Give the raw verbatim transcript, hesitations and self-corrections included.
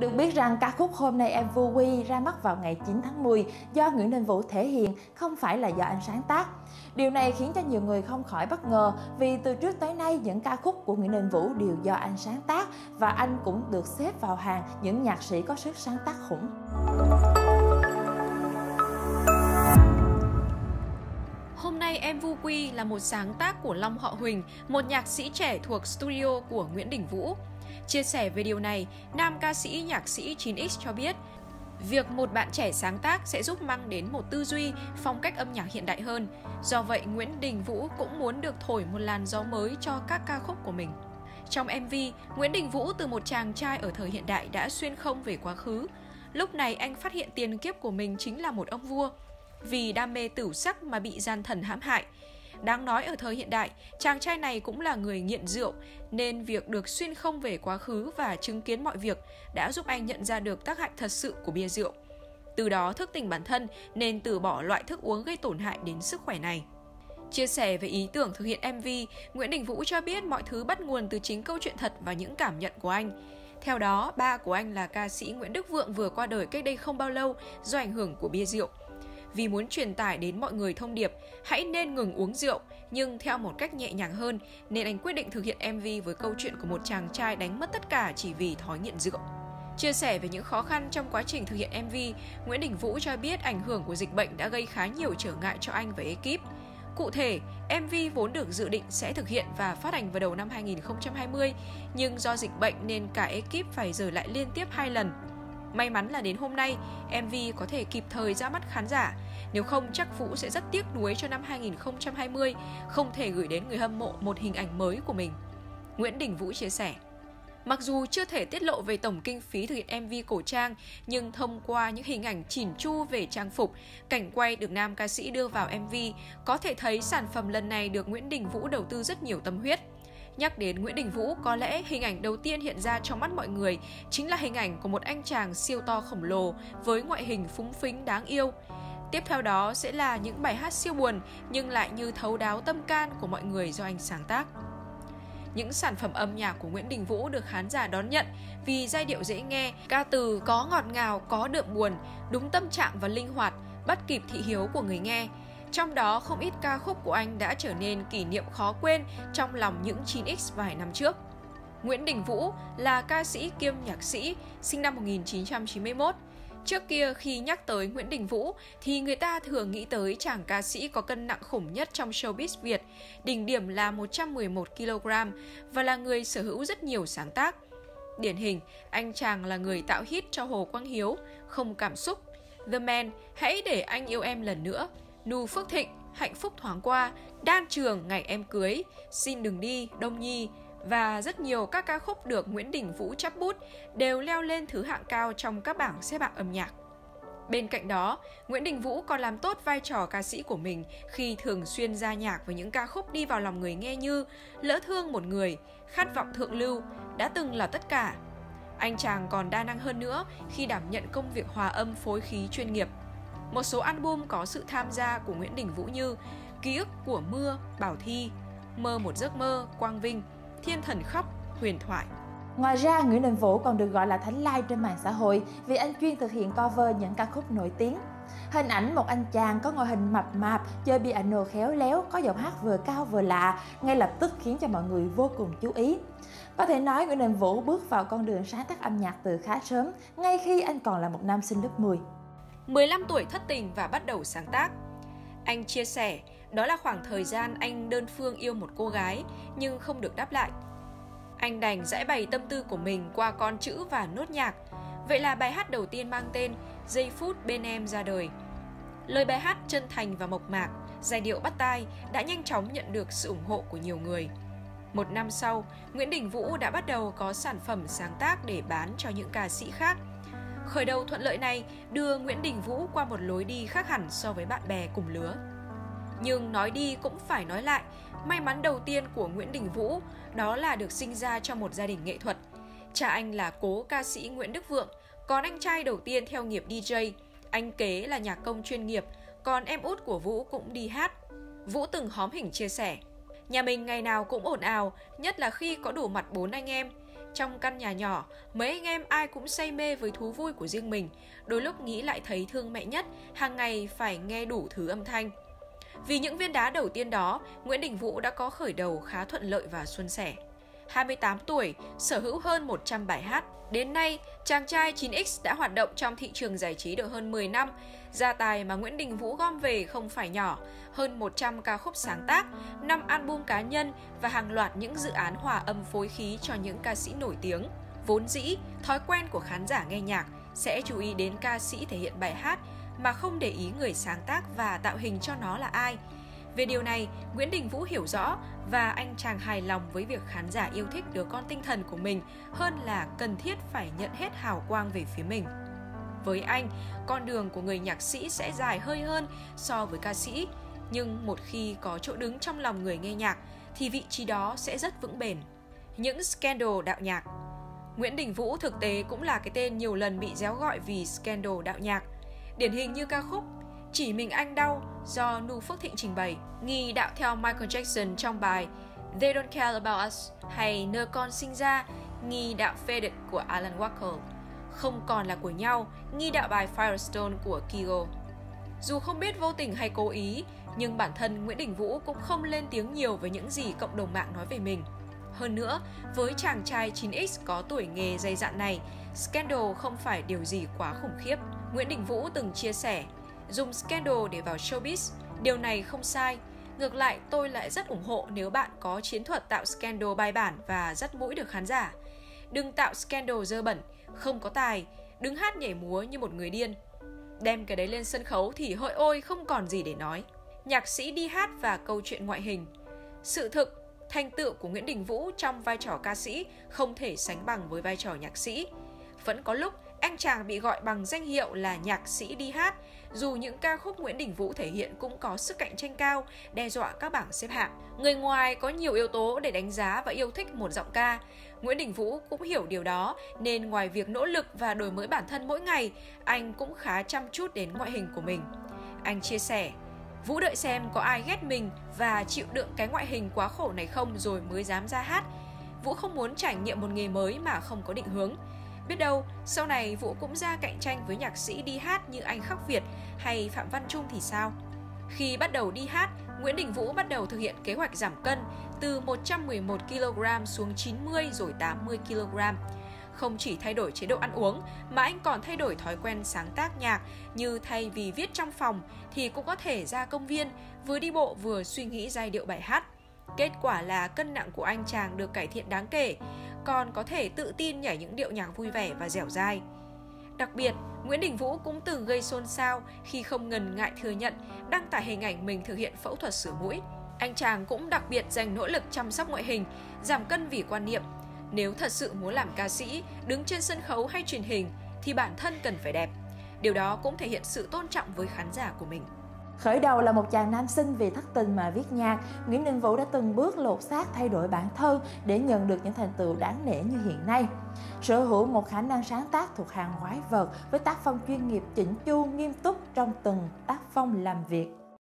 Được biết rằng ca khúc Hôm Nay Em Vui Quy ra mắt vào ngày chín tháng mười do Nguyễn Đình Vũ thể hiện, không phải là do anh sáng tác. Điều này khiến cho nhiều người không khỏi bất ngờ vì từ trước tới nay những ca khúc của Nguyễn Đình Vũ đều do anh sáng tác và anh cũng được xếp vào hàng những nhạc sĩ có sức sáng tác khủng. Hôm Nay Em Vu Quy là một sáng tác của Long Họ Huỳnh, một nhạc sĩ trẻ thuộc studio của Nguyễn Đình Vũ. Chia sẻ về điều này, nam ca sĩ nhạc sĩ chín X cho biết, việc một bạn trẻ sáng tác sẽ giúp mang đến một tư duy, phong cách âm nhạc hiện đại hơn. Do vậy, Nguyễn Đình Vũ cũng muốn được thổi một làn gió mới cho các ca khúc của mình. Trong em vê, Nguyễn Đình Vũ từ một chàng trai ở thời hiện đại đã xuyên không về quá khứ. Lúc này anh phát hiện tiền kiếp của mình chính là một ông vua, vì đam mê tửu sắc mà bị gian thần hãm hại. Đáng nói ở thời hiện đại, chàng trai này cũng là người nghiện rượu, nên việc được xuyên không về quá khứ và chứng kiến mọi việc đã giúp anh nhận ra được tác hại thật sự của bia rượu. Từ đó thức tỉnh bản thân nên từ bỏ loại thức uống gây tổn hại đến sức khỏe này. Chia sẻ về ý tưởng thực hiện em vê, Nguyễn Đình Vũ cho biết mọi thứ bắt nguồn từ chính câu chuyện thật và những cảm nhận của anh. Theo đó, ba của anh là ca sĩ Nguyễn Đức Vượng vừa qua đời cách đây không bao lâu do ảnh hưởng của bia rượu. Vì muốn truyền tải đến mọi người thông điệp, hãy nên ngừng uống rượu, nhưng theo một cách nhẹ nhàng hơn, nên anh quyết định thực hiện em vê với câu chuyện của một chàng trai đánh mất tất cả chỉ vì thói nghiện rượu. Chia sẻ về những khó khăn trong quá trình thực hiện em vê, Nguyễn Đình Vũ cho biết ảnh hưởng của dịch bệnh đã gây khá nhiều trở ngại cho anh và ekip. Cụ thể, em vê vốn được dự định sẽ thực hiện và phát hành vào đầu năm hai nghìn không trăm hai mươi, nhưng do dịch bệnh nên cả ekip phải dời lại liên tiếp hai lần. May mắn là đến hôm nay, em vê có thể kịp thời ra mắt khán giả. Nếu không, chắc Vũ sẽ rất tiếc nuối cho năm hai nghìn không trăm hai mươi, không thể gửi đến người hâm mộ một hình ảnh mới của mình. Nguyễn Đình Vũ chia sẻ, mặc dù chưa thể tiết lộ về tổng kinh phí thực hiện em vê cổ trang, nhưng thông qua những hình ảnh chỉn chu về trang phục, cảnh quay được nam ca sĩ đưa vào em vê, có thể thấy sản phẩm lần này được Nguyễn Đình Vũ đầu tư rất nhiều tâm huyết. Nhắc đến Nguyễn Đình Vũ, có lẽ hình ảnh đầu tiên hiện ra trong mắt mọi người chính là hình ảnh của một anh chàng siêu to khổng lồ với ngoại hình phúng phính đáng yêu. Tiếp theo đó sẽ là những bài hát siêu buồn nhưng lại như thấu đáo tâm can của mọi người do anh sáng tác. Những sản phẩm âm nhạc của Nguyễn Đình Vũ được khán giả đón nhận vì giai điệu dễ nghe, ca từ có ngọt ngào, có đượm buồn, đúng tâm trạng và linh hoạt, bắt kịp thị hiếu của người nghe. Trong đó, không ít ca khúc của anh đã trở nên kỷ niệm khó quên trong lòng những chín X vài năm trước. Nguyễn Đình Vũ là ca sĩ kiêm nhạc sĩ, sinh năm một nghìn chín trăm chín mươi mốt. Trước kia, khi nhắc tới Nguyễn Đình Vũ thì người ta thường nghĩ tới chàng ca sĩ có cân nặng khủng nhất trong showbiz Việt, đỉnh điểm là một trăm mười một ki lô gam và là người sở hữu rất nhiều sáng tác. Điển hình, anh chàng là người tạo hit cho Hồ Quang Hiếu, Không Cảm Xúc, The Man, Hãy Để Anh Yêu Em Lần Nữa, Noo Phước Thịnh, Hạnh Phúc Thoáng Qua, Đan Trường, Ngày Em Cưới, Xin Đừng Đi, Đông Nhi và rất nhiều các ca khúc được Nguyễn Đình Vũ chắp bút đều leo lên thứ hạng cao trong các bảng xếp hạng âm nhạc. Bên cạnh đó, Nguyễn Đình Vũ còn làm tốt vai trò ca sĩ của mình khi thường xuyên ra nhạc với những ca khúc đi vào lòng người nghe như Lỡ Thương Một Người, Khát Vọng Thượng Lưu, Đã Từng Là Tất Cả. Anh chàng còn đa năng hơn nữa khi đảm nhận công việc hòa âm phối khí chuyên nghiệp. Một số album có sự tham gia của Nguyễn Đình Vũ như Ký Ức Của Mưa, Bảo Thi, Mơ Một Giấc Mơ, Quang Vinh, Thiên Thần Khóc, Huyền Thoại. Ngoài ra, Nguyễn Đình Vũ còn được gọi là Thánh Lai trên mạng xã hội vì anh chuyên thực hiện cover những ca khúc nổi tiếng. Hình ảnh một anh chàng có ngoại hình mập mạp, chơi piano khéo léo, có giọng hát vừa cao vừa lạ, ngay lập tức khiến cho mọi người vô cùng chú ý. Có thể nói Nguyễn Đình Vũ bước vào con đường sáng tác âm nhạc từ khá sớm, ngay khi anh còn là một nam sinh lớp mười. mười lăm tuổi thất tình và bắt đầu sáng tác. Anh chia sẻ, đó là khoảng thời gian anh đơn phương yêu một cô gái nhưng không được đáp lại. Anh đành giãi bày tâm tư của mình qua con chữ và nốt nhạc. Vậy là bài hát đầu tiên mang tên Giây Phút Bên Em ra đời. Lời bài hát chân thành và mộc mạc, giai điệu bắt tai đã nhanh chóng nhận được sự ủng hộ của nhiều người. Một năm sau, Nguyễn Đình Vũ đã bắt đầu có sản phẩm sáng tác để bán cho những ca sĩ khác. Khởi đầu thuận lợi này đưa Nguyễn Đình Vũ qua một lối đi khác hẳn so với bạn bè cùng lứa. Nhưng nói đi cũng phải nói lại, may mắn đầu tiên của Nguyễn Đình Vũ đó là được sinh ra trong một gia đình nghệ thuật. Cha anh là cố ca sĩ Nguyễn Đức Vượng, còn anh trai đầu tiên theo nghiệp đi jây, anh kế là nhạc công chuyên nghiệp, còn em út của Vũ cũng đi hát. Vũ từng hóm hỉnh chia sẻ, nhà mình ngày nào cũng ồn ào, nhất là khi có đủ mặt bốn anh em. Trong căn nhà nhỏ, mấy anh em ai cũng say mê với thú vui của riêng mình. Đôi lúc nghĩ lại thấy thương mẹ nhất, hàng ngày phải nghe đủ thứ âm thanh. Vì những viên đá đầu tiên đó, Nguyễn Đình Vũ đã có khởi đầu khá thuận lợi và suôn sẻ. hai mươi tám tuổi, sở hữu hơn một trăm bài hát. Đến nay, chàng trai chín X đã hoạt động trong thị trường giải trí được hơn mười năm. Gia tài mà Nguyễn Đình Vũ gom về không phải nhỏ, hơn một trăm ca khúc sáng tác, năm album cá nhân và hàng loạt những dự án hòa âm phối khí cho những ca sĩ nổi tiếng. Vốn dĩ, thói quen của khán giả nghe nhạc sẽ chú ý đến ca sĩ thể hiện bài hát mà không để ý người sáng tác và tạo hình cho nó là ai. Về điều này, Nguyễn Đình Vũ hiểu rõ và anh chàng hài lòng với việc khán giả yêu thích đứa con tinh thần của mình hơn là cần thiết phải nhận hết hào quang về phía mình. Với anh, con đường của người nhạc sĩ sẽ dài hơi hơn so với ca sĩ, nhưng một khi có chỗ đứng trong lòng người nghe nhạc thì vị trí đó sẽ rất vững bền. Những scandal đạo nhạc. Nguyễn Đình Vũ thực tế cũng là cái tên nhiều lần bị réo gọi vì scandal đạo nhạc, điển hình như ca khúc Chỉ Mình Anh Đau do Noo Phước Thịnh trình bày, nghi đạo theo Michael Jackson trong bài They Don't Care About Us, hay Nơ Con Sinh Ra, nghi đạo Faded của Alan Walker, Không Còn Là Của Nhau, nghi đạo bài Firestone của Kigo. Dù không biết vô tình hay cố ý, nhưng bản thân Nguyễn Đình Vũ cũng không lên tiếng nhiều với những gì cộng đồng mạng nói về mình. Hơn nữa, với chàng trai chín X có tuổi nghề dày dạn này, scandal không phải điều gì quá khủng khiếp. Nguyễn Đình Vũ từng chia sẻ, dùng scandal để vào showbiz, điều này không sai. Ngược lại, tôi lại rất ủng hộ nếu bạn có chiến thuật tạo scandal bài bản và rất mũi được khán giả. Đừng tạo scandal dơ bẩn, không có tài, đứng hát nhảy múa như một người điên. Đem cái đấy lên sân khấu thì hỡi ôi không còn gì để nói. Nhạc sĩ đi hát và câu chuyện ngoại hình. Sự thực, thành tựu của Nguyễn Đình Vũ trong vai trò ca sĩ không thể sánh bằng với vai trò nhạc sĩ. Vẫn có lúc, anh chàng bị gọi bằng danh hiệu là nhạc sĩ đi hát, dù những ca khúc Nguyễn Đình Vũ thể hiện cũng có sức cạnh tranh cao, đe dọa các bảng xếp hạng. Người ngoài có nhiều yếu tố để đánh giá và yêu thích một giọng ca. Nguyễn Đình Vũ cũng hiểu điều đó, nên ngoài việc nỗ lực và đổi mới bản thân mỗi ngày, anh cũng khá chăm chút đến ngoại hình của mình. Anh chia sẻ, Vũ đợi xem có ai ghét mình và chịu đựng cái ngoại hình quá khổ này không rồi mới dám ra hát. Vũ không muốn trải nghiệm một nghề mới mà không có định hướng. Biết đâu, sau này Vũ cũng ra cạnh tranh với nhạc sĩ đi hát như anh Khắc Việt hay Phạm Văn Trung thì sao? Khi bắt đầu đi hát, Nguyễn Đình Vũ bắt đầu thực hiện kế hoạch giảm cân từ một trăm mười một ki lô gam xuống chín mươi rồi tám mươi ki lô gam. Không chỉ thay đổi chế độ ăn uống mà anh còn thay đổi thói quen sáng tác nhạc, như thay vì viết trong phòng thì cũng có thể ra công viên, vừa đi bộ vừa suy nghĩ giai điệu bài hát. Kết quả là cân nặng của anh chàng được cải thiện đáng kể, còn có thể tự tin nhảy những điệu nhạc vui vẻ và dẻo dai. Đặc biệt, Nguyễn Đình Vũ cũng từng gây xôn xao khi không ngần ngại thừa nhận đăng tải hình ảnh mình thực hiện phẫu thuật sửa mũi. Anh chàng cũng đặc biệt dành nỗ lực chăm sóc ngoại hình, giảm cân vì quan niệm. Nếu thật sự muốn làm ca sĩ, đứng trên sân khấu hay truyền hình thì bản thân cần phải đẹp. Điều đó cũng thể hiện sự tôn trọng với khán giả của mình. Khởi đầu là một chàng nam sinh vì thất tình mà viết nhạc, Nguyễn Đình Vũ đã từng bước lột xác thay đổi bản thân để nhận được những thành tựu đáng nể như hiện nay. Sở hữu một khả năng sáng tác thuộc hàng quái vật với tác phong chuyên nghiệp chỉnh chu nghiêm túc trong từng tác phong làm việc.